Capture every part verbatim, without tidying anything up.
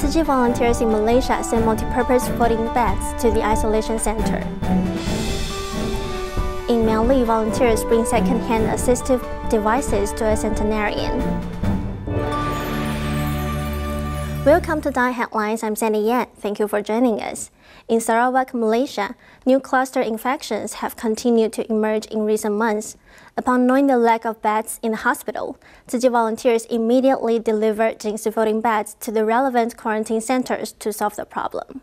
Xizhi volunteers in Malaysia sent multipurpose floating beds to the isolation center. In Miaoli, volunteers bring second-hand assistive devices to a centenarian. Welcome to Dai Headlines, I'm Sandy Yan. Thank you for joining us. In Sarawak, Malaysia, new cluster infections have continued to emerge in recent months. Upon knowing the lack of beds in the hospital, Tzu Chi volunteers immediately delivered Jingse floating beds to the relevant quarantine centers to solve the problem.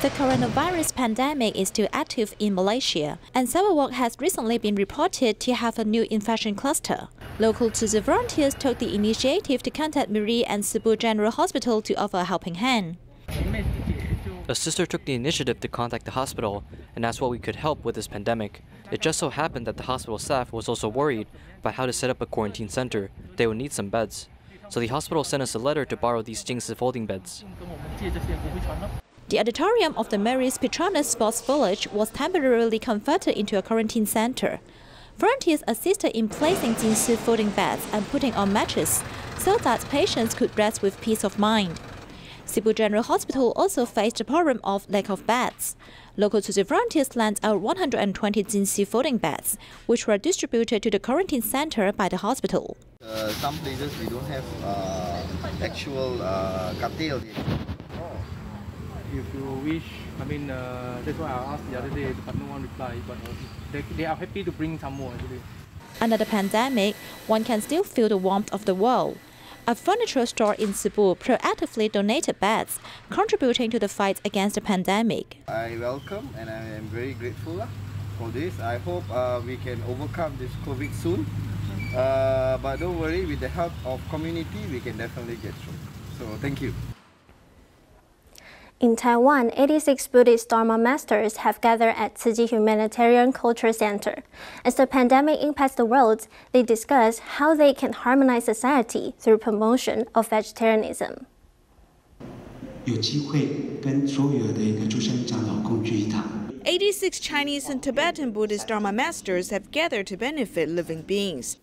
The coronavirus pandemic is still active in Malaysia, and Sarawak has recently been reported to have a new infection cluster. Local Tzu Chi volunteers took the initiative to contact Marie and Sibu General Hospital to offer a helping hand. A sister took the initiative to contact the hospital and asked what we could help with this pandemic. It just so happened that the hospital staff was also worried about how to set up a quarantine center. They would need some beds. So the hospital sent us a letter to borrow these Jingse folding beds. The auditorium of the Mary's Petronas Sports Village was temporarily converted into a quarantine center. Volunteers assisted in placing Jingse folding beds and putting on mattresses so that patients could rest with peace of mind. Sibu General Hospital also faced the problem of lack of beds. Local Tzu Chi volunteers lent out one hundred twenty Jingse folding beds, which were distributed to the quarantine center by the hospital. Uh, some places we don't have uh, actual uh, cartel. If you wish, I mean, uh, that's why I asked the other day, but no one replied, but they, they are happy to bring some more today. Under the pandemic, one can still feel the warmth of the world. A furniture store in Cebu proactively donated beds, contributing to the fight against the pandemic. I welcome and I am very grateful for this. I hope uh, we can overcome this COVID soon. Uh, but don't worry, with the help of community, we can definitely get through. So thank you. In Taiwan, eighty-six Buddhist Dharma masters have gathered at Xizhi Humanitarian Culture Center. As the pandemic impacts the world, they discuss how they can harmonize society through promotion of vegetarianism. eighty-six Chinese and Tibetan Buddhist Dharma masters have gathered to benefit living beings.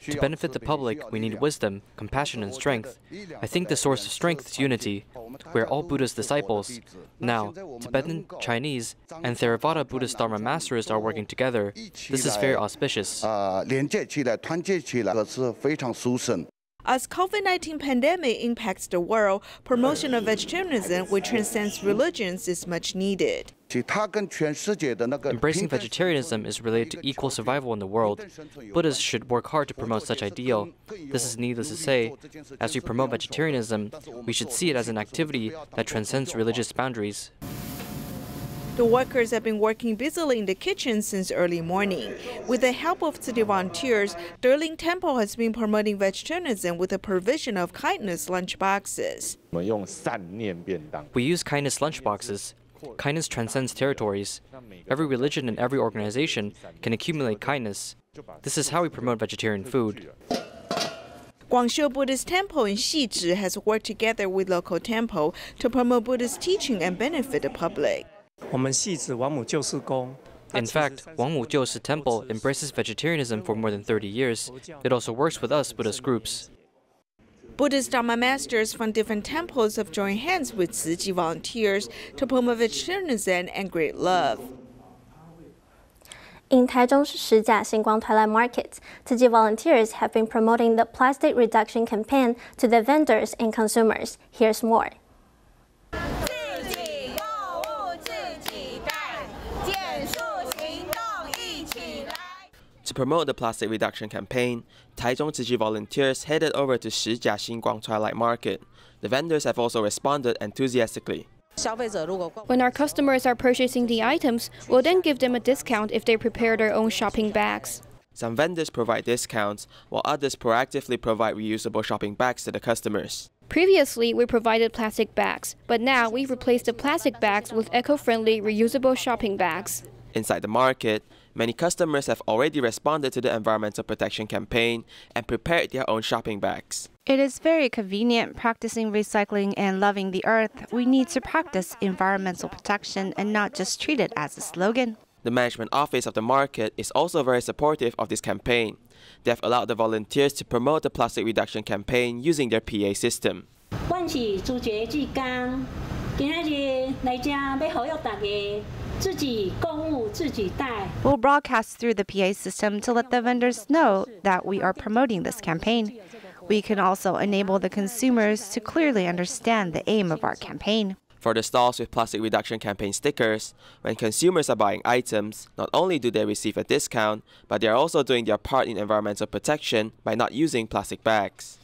To benefit the public, we need wisdom, compassion, and strength. I think the source of strength is unity. We are all Buddha's disciples. Now, Tibetan, Chinese, and Theravada Buddhist Dharma masters are working together. This is very auspicious. As COVID nineteen pandemic impacts the world, promotion of vegetarianism, which transcends religions, is much needed. Embracing vegetarianism is related to equal survival in the world. Buddhists should work hard to promote such ideal. This is needless to say. As we promote vegetarianism, we should see it as an activity that transcends religious boundaries. The workers have been working busily in the kitchen since early morning. With the help of city volunteers, Derling Temple has been promoting vegetarianism with the provision of kindness lunchboxes. We use kindness lunchboxes. Kindness transcends territories. Every religion and every organization can accumulate kindness. This is how we promote vegetarian food. Guangxiu Buddhist Temple in Xizhi has worked together with local temple to promote Buddhist teaching and benefit the public. In fact, Wangmu Jiushi Temple embraces vegetarianism for more than thirty years. It also works with us Buddhist groups. Buddhist Dharma masters from different temples have joined hands with Xizhi volunteers to promote vegetarianism and great love. In Taichung's Shijia Xingguang Twilight Market, Tzu Chi volunteers have been promoting the plastic reduction campaign to the vendors and consumers. Here's more. To promote the plastic reduction campaign, Taichung Tzu Chi volunteers headed over to Shijia Xingguang Twilight Market. The vendors have also responded enthusiastically. When our customers are purchasing the items, we'll then give them a discount if they prepare their own shopping bags. Some vendors provide discounts, while others proactively provide reusable shopping bags to the customers. Previously, we provided plastic bags, but now we've replaced the plastic bags with eco-friendly, reusable shopping bags. Inside the market, many customers have already responded to the environmental protection campaign and prepared their own shopping bags. It is very convenient practicing recycling and loving the earth. We need to practice environmental protection and not just treat it as a slogan. The management office of the market is also very supportive of this campaign. They have allowed the volunteers to promote the plastic reduction campaign using their P A system. We'll broadcast through the P A system to let the vendors know that we are promoting this campaign. We can also enable the consumers to clearly understand the aim of our campaign. For the stalls with plastic reduction campaign stickers, when consumers are buying items, not only do they receive a discount, but they are also doing their part in environmental protection by not using plastic bags.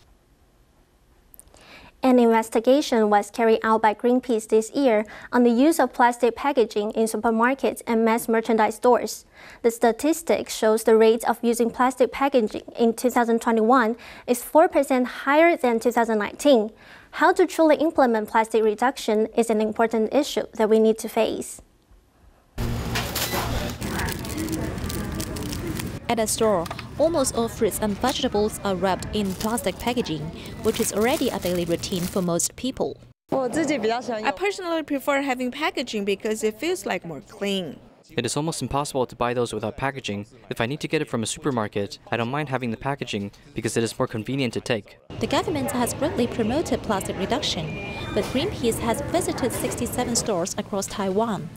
An investigation was carried out by Greenpeace this year on the use of plastic packaging in supermarkets and mass merchandise stores. The statistic shows the rate of using plastic packaging in two thousand twenty-one is four percent higher than two thousand nineteen. How to truly implement plastic reduction is an important issue that we need to face. At a store, almost all fruits and vegetables are wrapped in plastic packaging, which is already a daily routine for most people. I personally prefer having packaging because it feels like more clean. It is almost impossible to buy those without packaging. If I need to get it from a supermarket, I don't mind having the packaging because it is more convenient to take. The government has greatly promoted plastic reduction, but Greenpeace has visited sixty-seven stores across Taiwan.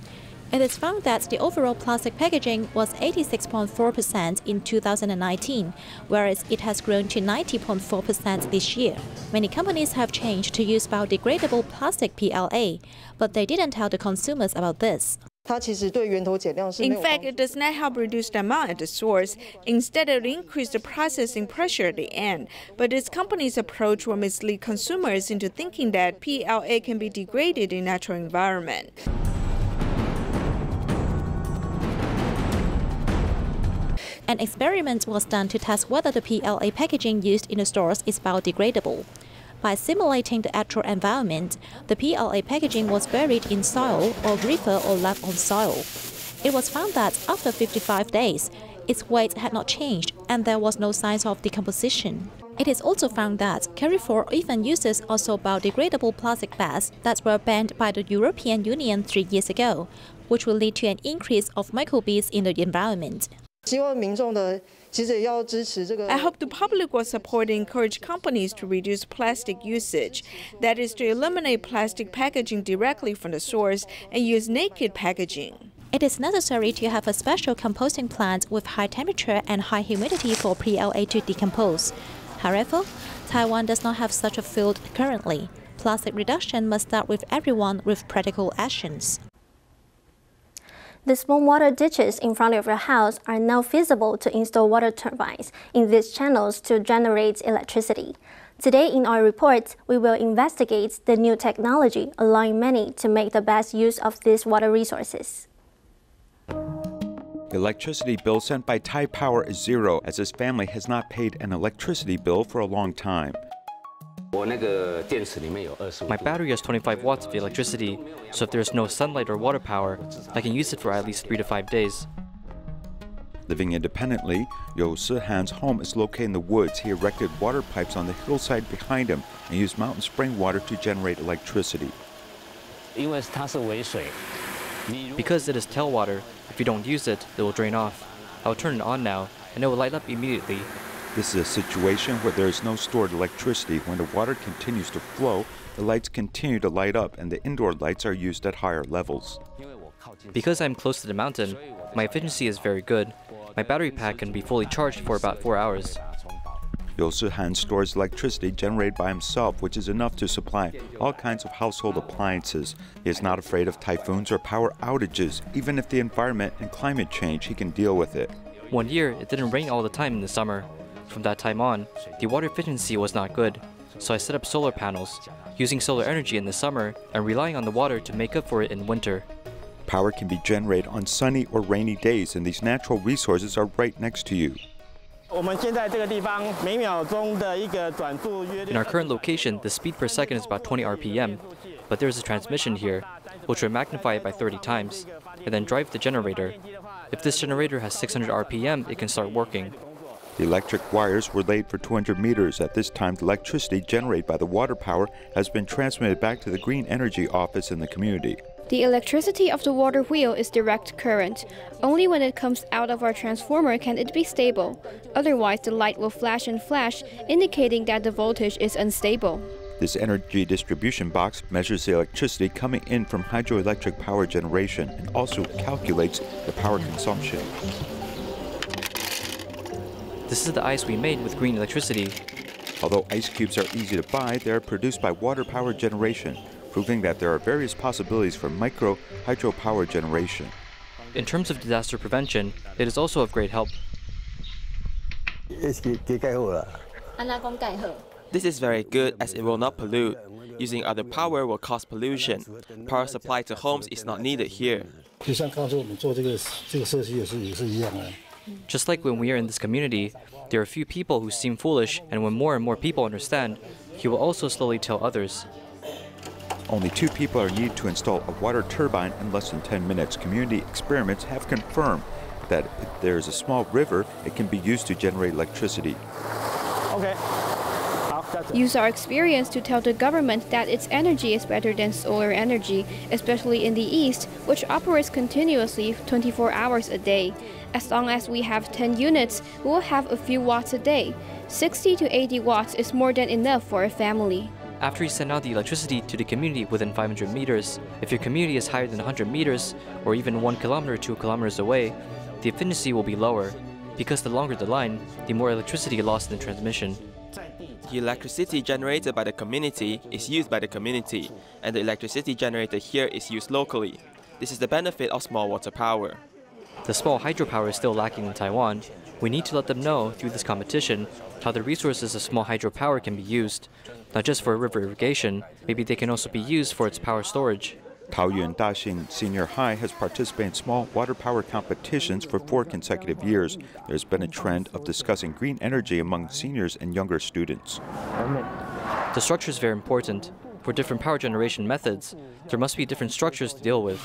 It is found that the overall plastic packaging was eighty-six point four percent in two thousand nineteen, whereas it has grown to ninety point four percent this year. Many companies have changed to use biodegradable plastic P L A, but they didn't tell the consumers about this. In fact, it does not help reduce the amount at the source. Instead, it increases the processing pressure at the end. But this company's approach will mislead consumers into thinking that P L A can be degraded in natural environment. An experiment was done to test whether the P L A packaging used in the stores is biodegradable. By simulating the actual environment, the P L A packaging was buried in soil or river or left on soil. It was found that after fifty-five days, its weight had not changed and there was no signs of decomposition. It is also found that Carrefour even uses also biodegradable plastic bags that were banned by the European Union three years ago, which will lead to an increase of microbes in the environment. I hope the public will support and encourage companies to reduce plastic usage, that is to eliminate plastic packaging directly from the source and use naked packaging. It is necessary to have a special composting plant with high temperature and high humidity for P L A to decompose. However, Taiwan does not have such a field currently. Plastic reduction must start with everyone with practical actions. The small water ditches in front of your house are now feasible to install water turbines in these channels to generate electricity. Today in our report, we will investigate the new technology, allowing many to make the best use of these water resources. The electricity bill sent by Thai Power is zero, as his family has not paid an electricity bill for a long time. My battery has twenty-five watts of electricity, so if there is no sunlight or water power, I can use it for at least three to five days. Living independently, Yosehan's home is located in the woods. He erected water pipes on the hillside behind him and used mountain spring water to generate electricity. Because it is tailwater, if you don't use it, it will drain off. I will turn it on now, and it will light up immediately. This is a situation where there is no stored electricity. When the water continues to flow, the lights continue to light up and the indoor lights are used at higher levels. Because I'm close to the mountain, my efficiency is very good. My battery pack can be fully charged for about four hours. Yosehan stores electricity generated by himself, which is enough to supply all kinds of household appliances. He is not afraid of typhoons or power outages. Even if the environment and climate change, he can deal with it. One year, it didn't rain all the time in the summer. From that time on, the water efficiency was not good, so I set up solar panels, using solar energy in the summer and relying on the water to make up for it in winter. Power can be generated on sunny or rainy days, and these natural resources are right next to you. In our current location, the speed per second is about twenty R P M, but there is a transmission here, which will magnify it by thirty times, and then drive the generator. If this generator has six hundred R P M, it can start working. The electric wires were laid for two hundred meters. At this time, the electricity generated by the water power has been transmitted back to the Green Energy Office in the community. The electricity of the water wheel is direct current. Only when it comes out of our transformer can it be stable. Otherwise, the light will flash and flash, indicating that the voltage is unstable. This energy distribution box measures the electricity coming in from hydroelectric power generation and also calculates the power consumption. This is the ice we made with green electricity. Although ice cubes are easy to buy, they are produced by water power generation, proving that there are various possibilities for micro hydropower generation. In terms of disaster prevention, it is also of great help. This is very good as it will not pollute. Using other power will cause pollution. Power supply to homes is not needed here. Just like when we are in this community, there are few people who seem foolish, and when more and more people understand, he will also slowly tell others. Only two people are needed to install a water turbine in less than ten minutes. Community experiments have confirmed that if there is a small river, it can be used to generate electricity. Okay. Use our experience to tell the government that its energy is better than solar energy, especially in the East, which operates continuously twenty-four hours a day. As long as we have ten units, we will have a few watts a day. sixty to eighty watts is more than enough for a family. After you send out the electricity to the community within five hundred meters, if your community is higher than one hundred meters, or even one kilometer or two kilometers away, the efficiency will be lower. Because the longer the line, the more electricity lost in the transmission. The electricity generated by the community is used by the community, and the electricity generated here is used locally. This is the benefit of small water power. The small hydropower is still lacking in Taiwan. We need to let them know through this competition how the resources of small hydropower can be used, not just for river irrigation, maybe they can also be used for its power storage. Taoyuan Daxing Senior High has participated in small water power competitions for four consecutive years. There's been a trend of discussing green energy among seniors and younger students. The structure is very important. For different power generation methods, there must be different structures to deal with.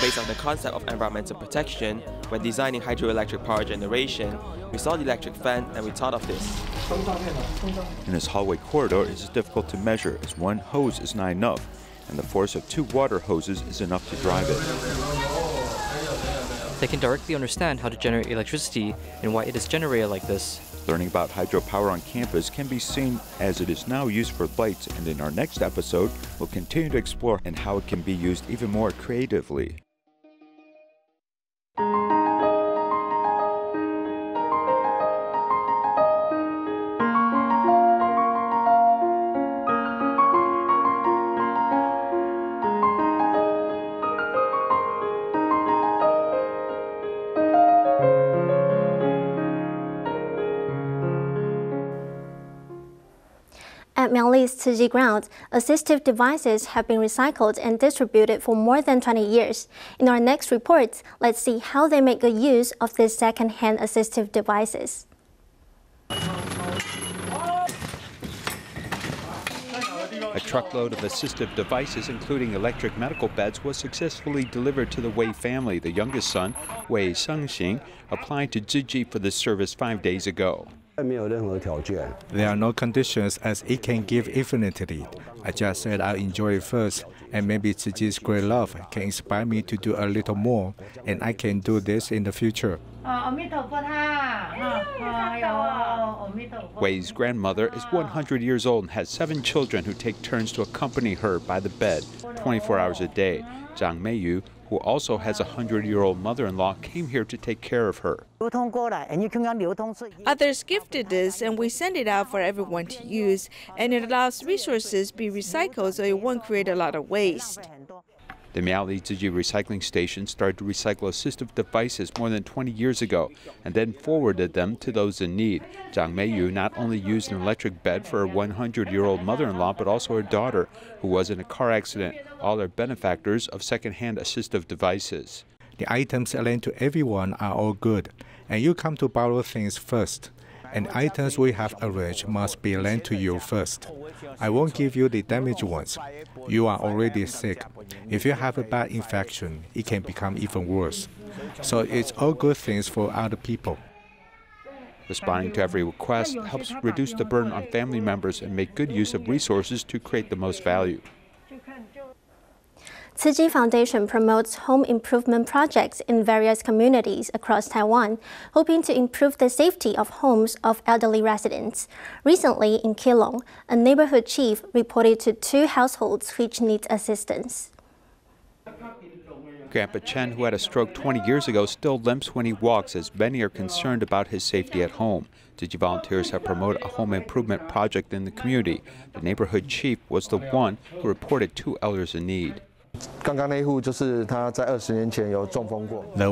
Based on the concept of environmental protection, when designing hydroelectric power generation, we saw the electric fan and we thought of this. In this hallway corridor, it is difficult to measure as one hose is not enough, and the force of two water hoses is enough to drive it. They can directly understand how to generate electricity and why it is generated like this. Learning about hydropower on campus can be seen as it is now used for lights, and in our next episode, we'll continue to explore and how it can be used even more creatively. At Miaoli's Tzu Chi grounds, assistive devices have been recycled and distributed for more than twenty years. In our next report, let's see how they make good use of these second-hand assistive devices. A truckload of assistive devices, including electric medical beds, was successfully delivered to the Wei family. The youngest son, Wei Shengxing, applied to Tzu Chi for this service five days ago. There are no conditions as it can give infinitely. I just said I'll enjoy it first, and maybe Tzu Chi's great love can inspire me to do a little more, and I can do this in the future. Wei's grandmother is one hundred years old and has seven children who take turns to accompany her by the bed twenty-four hours a day. Zhang Mei Yu, who also has a one hundred year old mother-in-law, came here to take care of her. Others gifted this and we send it out for everyone to use, and it allows resources be recycled so it won't create a lot of waste. The Miaoli Tzu Chi recycling station started to recycle assistive devices more than twenty years ago and then forwarded them to those in need. Zhang Mei Yu not only used an electric bed for her one hundred year old mother-in-law, but also her daughter, who was in a car accident. All are benefactors of second-hand assistive devices. The items lent to everyone are all good, and you come to borrow things first. And items we have arranged must be lent to you first. I won't give you the damaged ones. You are already sick. If you have a bad infection, it can become even worse. So it's all good things for other people. Responding to every request helps reduce the burden on family members and make good use of resources to create the most value. Tzu Chi Foundation promotes home improvement projects in various communities across Taiwan, hoping to improve the safety of homes of elderly residents. Recently, in Keelung, a neighborhood chief reported to two households which need assistance. Grandpa Chen, who had a stroke twenty years ago, still limps when he walks, as many are concerned about his safety at home. Tzu Chi volunteers have promoted a home improvement project in the community. The neighborhood chief was the one who reported two elders in need. The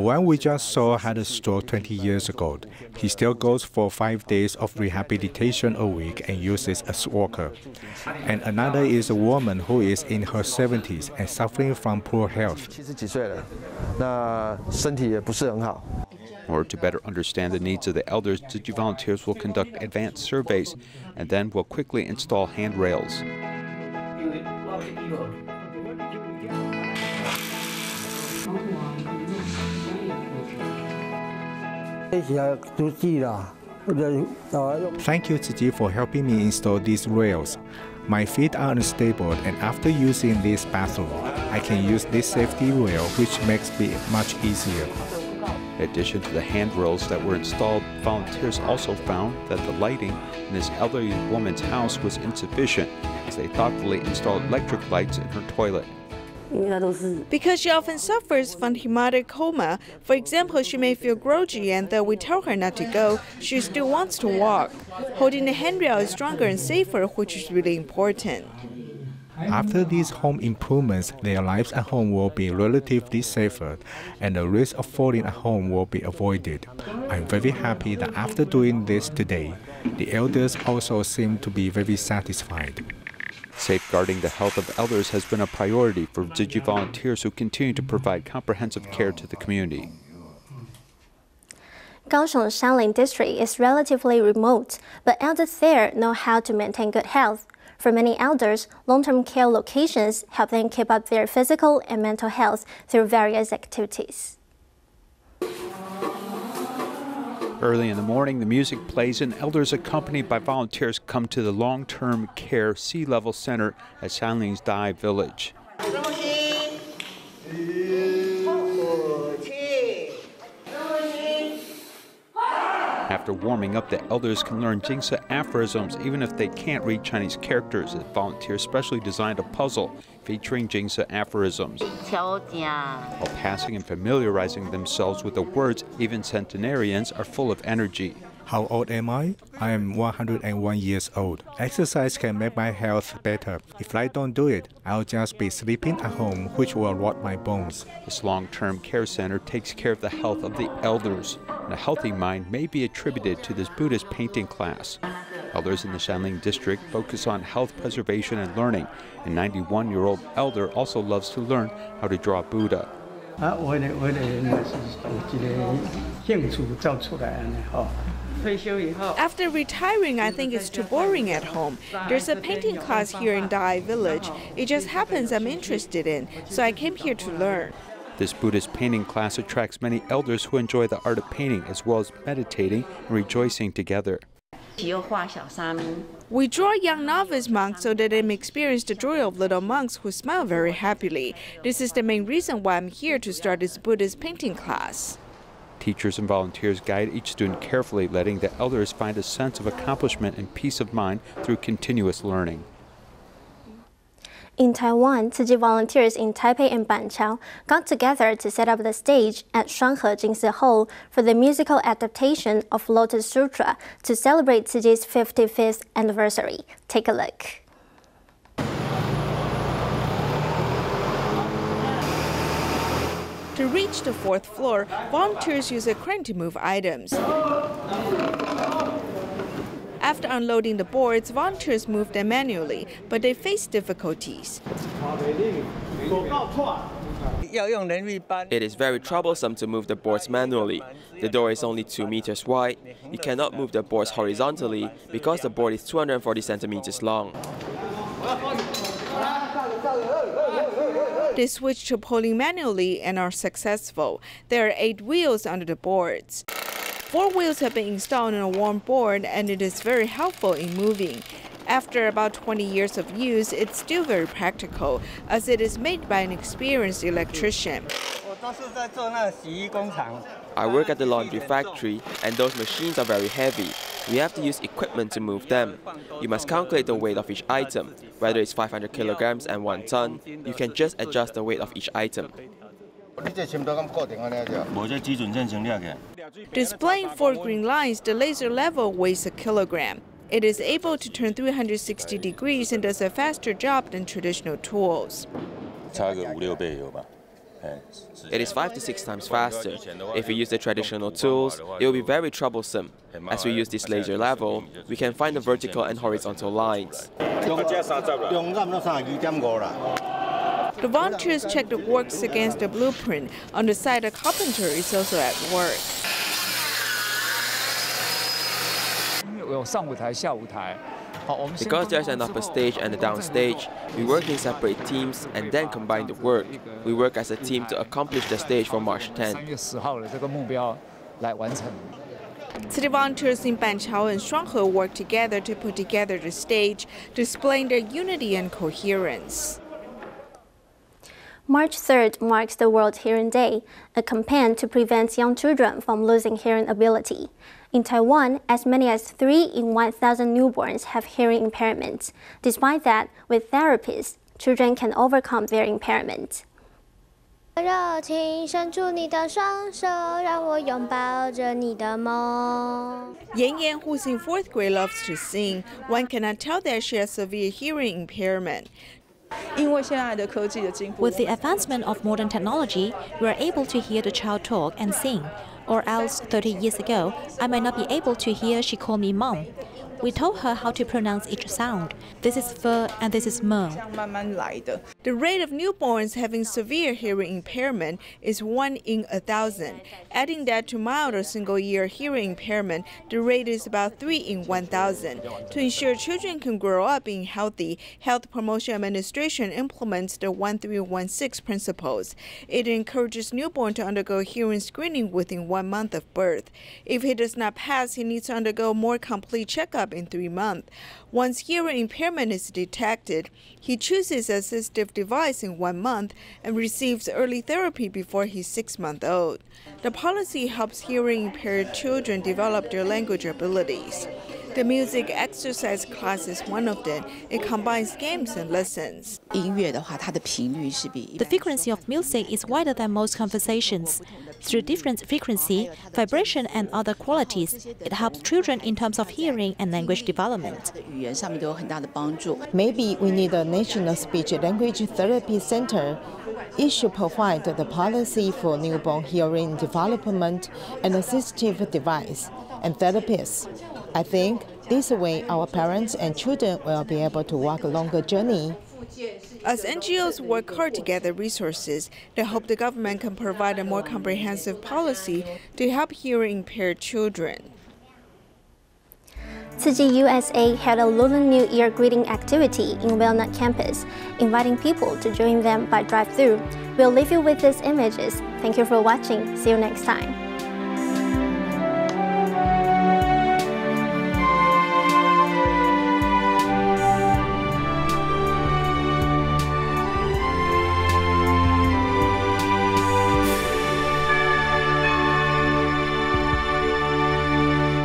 one we just saw had a stroke twenty years ago. He still goes for five days of rehabilitation a week and uses a walker. And another is a woman who is in her seventies and suffering from poor health. In order to better understand the needs of the elders, Tzu Chi volunteers will conduct advanced surveys and then will quickly install handrails. Thank you, Tzu Chi, for helping me install these rails. My feet are unstable, and after using this bathroom, I can use this safety rail, which makes it much easier. In addition to the handrails that were installed, volunteers also found that the lighting in this elderly woman's house was insufficient, as they thoughtfully installed electric lights in her toilet. Because she often suffers from hemotic coma. For example, she may feel groggy, and though we tell her not to go, she still wants to walk. Holding the handrail is stronger and safer, which is really important. After these home improvements, their lives at home will be relatively safer, and the risk of falling at home will be avoided. I'm very happy that after doing this today, the elders also seem to be very satisfied. Safeguarding the health of elders has been a priority for Tzu Chi volunteers, who continue to provide comprehensive care to the community. Gaoshan Sanling District is relatively remote, but elders there know how to maintain good health. For many elders, long-term care locations help them keep up their physical and mental health through various activities. Early in the morning, the music plays and elders accompanied by volunteers come to the long-term care sea level center at Sanling's Dai Village. After warming up, the elders can learn Jingse aphorisms even if they can't read Chinese characters. The volunteers specially designed a puzzle featuring Jingse aphorisms, while passing and familiarizing themselves with the words. Even centenarians are full of energy. How old am I? I am one hundred and one years old. Exercise can make my health better. If I don't do it, I'll just be sleeping at home, which will rot my bones. This long-term care center takes care of the health of the elders, and a healthy mind may be attributed to this Buddhist painting class. Elders in the Sanling district focus on health preservation and learning. A ninety-one-year-old elder also loves to learn how to draw Buddha. After retiring, I think it's too boring at home. There's a painting class here in Dai Village. It just happens I'm interested in, so I came here to learn. This Buddhist painting class attracts many elders who enjoy the art of painting, as well as meditating and rejoicing together. We draw young novice monks so that they may experience the joy of little monks who smile very happily. This is the main reason why I'm here to start this Buddhist painting class. Teachers and volunteers guide each student carefully, letting the elders find a sense of accomplishment and peace of mind through continuous learning. In Taiwan, Tzu Chi volunteers in Taipei and Banqiao got together to set up the stage at Shuanghe Jingse Hall for the musical adaptation of Lotus Sutra to celebrate Tzu Chi's fifty-fifth anniversary. Take a look. To reach the fourth floor, volunteers use a crane to move items. After unloading the boards, volunteers move them manually, but they face difficulties. It is very troublesome to move the boards manually. The door is only two meters wide. You cannot move the boards horizontally because the board is two hundred forty centimeters long. They switch to pulling manually and are successful. There are eight wheels under the boards. Four wheels have been installed on a worn board and it is very helpful in moving. After about twenty years of use, it's still very practical, as it is made by an experienced electrician. I work at the laundry factory, and those machines are very heavy. We have to use equipment to move them. You must calculate the weight of each item, whether it's five hundred kilograms and one ton. You can just adjust the weight of each item. Displaying four green lines, the laser level weighs a kilogram. It is able to turn three hundred sixty degrees and does a faster job than traditional tools. It is five to six times faster. If we use the traditional tools, it will be very troublesome. As we use this laser level, we can find the vertical and horizontal lines. The volunteers check the works against the blueprint. On the side, a carpenter is also at work. Because there's an upper stage and a down stage, we work in separate teams and then combine the work. We work as a team to accomplish the stage for March tenth. City volunteers in Banqiao and Shuanghe work together to put together the stage, displaying their unity and coherence. March third marks the World Hearing Day, a campaign to prevent young children from losing hearing ability. In Taiwan, as many as three in one thousand newborns have hearing impairments. Despite that, with therapies, children can overcome their impairment. Yang Yang, who's in fourth grade, loves to sing. One cannot tell that she has severe hearing impairment. With the advancement of modern technology, we are able to hear the child talk and sing. Or else, thirty years ago, I might not be able to hear she called me mom. We told her how to pronounce each sound. This is pho and this is mo. The rate of newborns having severe hearing impairment is one in a thousand. Adding that to mild or single-year hearing impairment, the rate is about three in one thousand. To ensure children can grow up being healthy, Health Promotion Administration implements the one three one six principles. It encourages newborn to undergo hearing screening within one month of birth. If he does not pass, he needs to undergo more complete checkup in three months. Once hearing impairment is detected, he chooses an assistive device in one month and receives early therapy before he's six months old. The policy helps hearing impaired children develop their language abilities. The music exercise class is one of them. It combines games and lessons. The frequency of music is wider than most conversations. Through different frequency, vibration and other qualities, it helps children in terms of hearing and language development. Maybe we need a national speech language therapy center. It should provide the policy for newborn hearing development and assistive device and therapists. I think this way our parents and children will be able to walk a longer journey. As N G Os work hard to gather resources, they hope the government can provide a more comprehensive policy to help hearing impaired children. Tzu Chi U S A had a Lunar New Year greeting activity in Walnut campus, inviting people to join them by drive-through. We'll leave you with these images. Thank you for watching. See you next time.